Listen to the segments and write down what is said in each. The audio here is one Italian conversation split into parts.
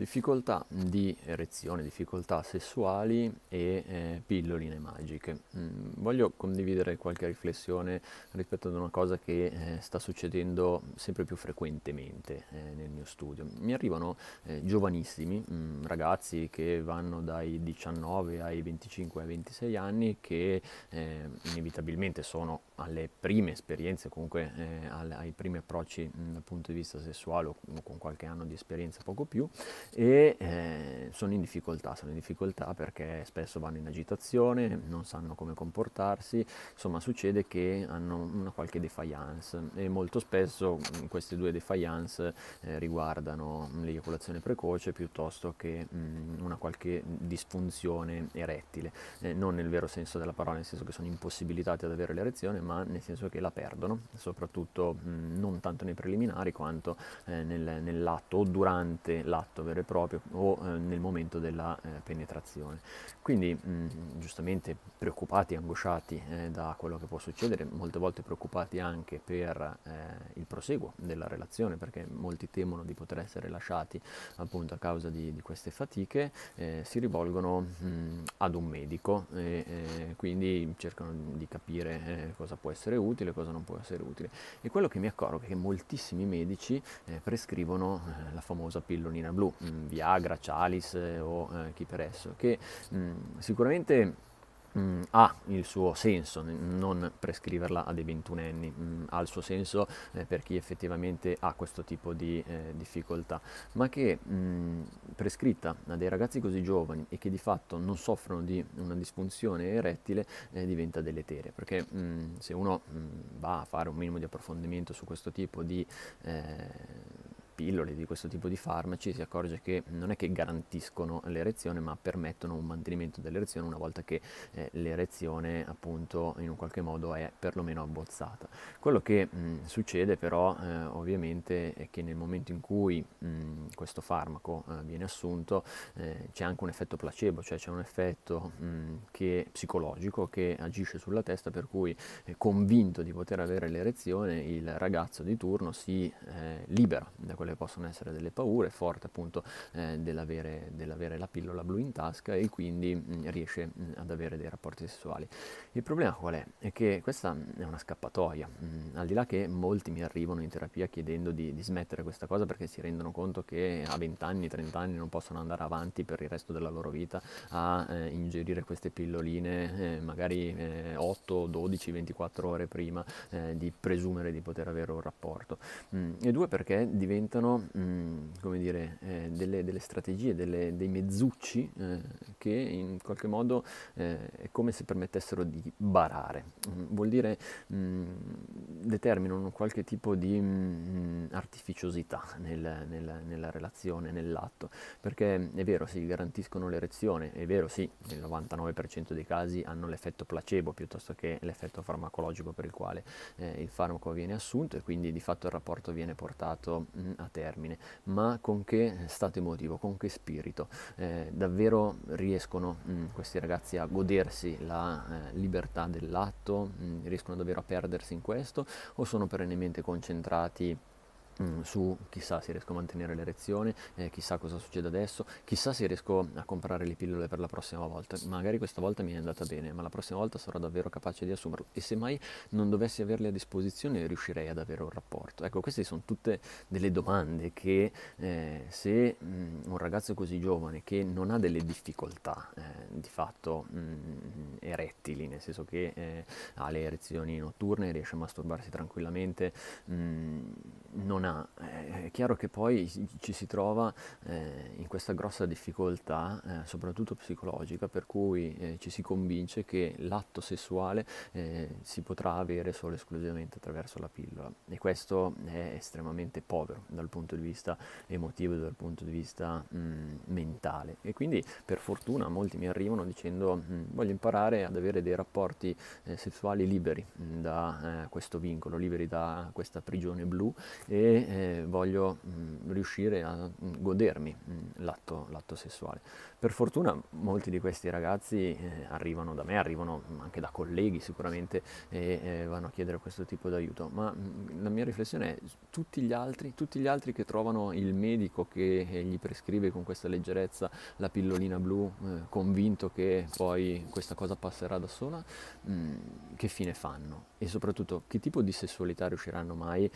difficoltà di erezione, difficoltà sessuali e pilloline magiche. Voglio condividere qualche riflessione rispetto ad una cosa che sta succedendo sempre più frequentemente nel mio studio. Mi arrivano giovanissimi, ragazzi che vanno dai 19 ai 25 ai 26 anni, che inevitabilmente sono alle prime esperienze, comunque ai primi approcci dal punto di vista sessuale, o con qualche anno di esperienza, poco più, e sono in difficoltà perché spesso vanno in agitazione, non sanno come comportarsi, insomma succede che hanno una qualche défaillance, e molto spesso queste due défaillance riguardano l'eiaculazione precoce piuttosto che una qualche disfunzione erettile, non nel vero senso della parola, nel senso che sono impossibilitati ad avere l'erezione, ma nel senso che la perdono, soprattutto non tanto nei preliminari quanto nell'atto o durante l'atto vero e proprio, o nel momento della penetrazione. Quindi giustamente preoccupati, angosciati da quello che può succedere, molte volte preoccupati anche per il proseguo della relazione, perché molti temono di poter essere lasciati appunto a causa di queste fatiche, si rivolgono ad un medico e quindi cercano di capire cosa può essere utile, cosa non può essere utile. E quello che mi accorgo è che moltissimi medici prescrivono la famosa pillolina blu, Viagra, Cialis o chi per esso, che sicuramente ha il suo senso non prescriverla a dei 21enni, ha il suo senso per chi effettivamente ha questo tipo di difficoltà, ma che prescritta a dei ragazzi così giovani e che di fatto non soffrono di una disfunzione erettile diventa deleteria, perché se uno va a fare un minimo di approfondimento su questo tipo di pillole, di questo tipo di farmaci, si accorge che non è che garantiscono l'erezione, ma permettono un mantenimento dell'erezione una volta che l'erezione appunto in un qualche modo è perlomeno abbozzata. Quello che succede però ovviamente è che nel momento in cui questo farmaco viene assunto c'è anche un effetto placebo, cioè c'è un effetto che è psicologico, che agisce sulla testa, per cui convinto di poter avere l'erezione il ragazzo di turno si libera da quelle possono essere delle paure, forte appunto dell'avere la pillola blu in tasca, e quindi riesce ad avere dei rapporti sessuali. Il problema qual è? È che questa è una scappatoia, al di là che molti mi arrivano in terapia chiedendo di smettere questa cosa perché si rendono conto che a 20 anni, 30 anni non possono andare avanti per il resto della loro vita a ingerire queste pilloline magari 8, 12, 24 ore prima di presumere di poter avere un rapporto, e due perché diventano come dire, delle strategie, dei mezzucci che in qualche modo è come se permettessero di barare, vuol dire determinano qualche tipo di artificiosità nella relazione, nell'atto, perché è vero sì, garantiscono l'erezione, è vero sì, nel 99% dei casi hanno l'effetto placebo piuttosto che l'effetto farmacologico per il quale il farmaco viene assunto, e quindi di fatto il rapporto viene portato a termine, ma con che stato emotivo, con che spirito? Davvero riescono questi ragazzi a godersi la libertà dell'atto? Riescono davvero a perdersi in questo, o sono perennemente concentrati su chissà se riesco a mantenere l'erezione, chissà cosa succede adesso, chissà se riesco a comprare le pillole per la prossima volta, magari questa volta mi è andata bene, ma la prossima volta sarò davvero capace di assumerlo, e se mai non dovessi averle a disposizione riuscirei ad avere un rapporto? Ecco, queste sono tutte delle domande che se un ragazzo così giovane, che non ha delle difficoltà di fatto erettili, nel senso che ha le erezioni notturne, riesce a masturbarsi tranquillamente, non ha, è chiaro che poi ci si trova in questa grossa difficoltà soprattutto psicologica, per cui ci si convince che l'atto sessuale si potrà avere solo e esclusivamente attraverso la pillola, e questo è estremamente povero dal punto di vista emotivo e dal punto di vista mentale. E quindi per fortuna molti mi arrivano dicendo voglio imparare ad avere dei rapporti sessuali liberi da questo vincolo, liberi da questa prigione blu, e voglio riuscire a godermi l'atto sessuale. Per fortuna molti di questi ragazzi arrivano da me, arrivano anche da colleghi sicuramente e vanno a chiedere questo tipo di aiuto, ma la mia riflessione è tutti gli altri che trovano il medico che gli prescrive con questa leggerezza la pillolina blu, convinto che poi questa cosa passerà da sola, che fine fanno? E soprattutto che tipo di sessualità riusciranno mai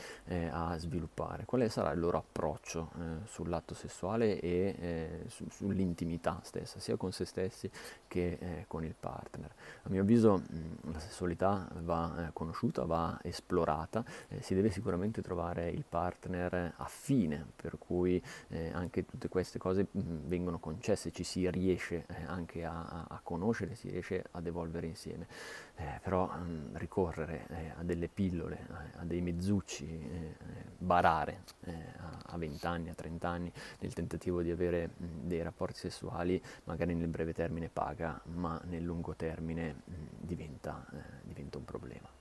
a sviluppare? Quale sarà il loro approccio sull'atto sessuale e sull'intimità stessa, sia con se stessi che con il partner? A mio avviso la sessualità va conosciuta, va esplorata, si deve sicuramente trovare il partner affine, per cui anche tutte queste cose vengono concesse, ci si riesce anche a conoscere, si riesce ad evolvere insieme, però ricorrere a delle pillole, a dei mezzucci, barare a 20 anni, a 30 anni nel tentativo di avere dei rapporti sessuali, magari nel breve termine paga, ma nel lungo termine diventa un problema.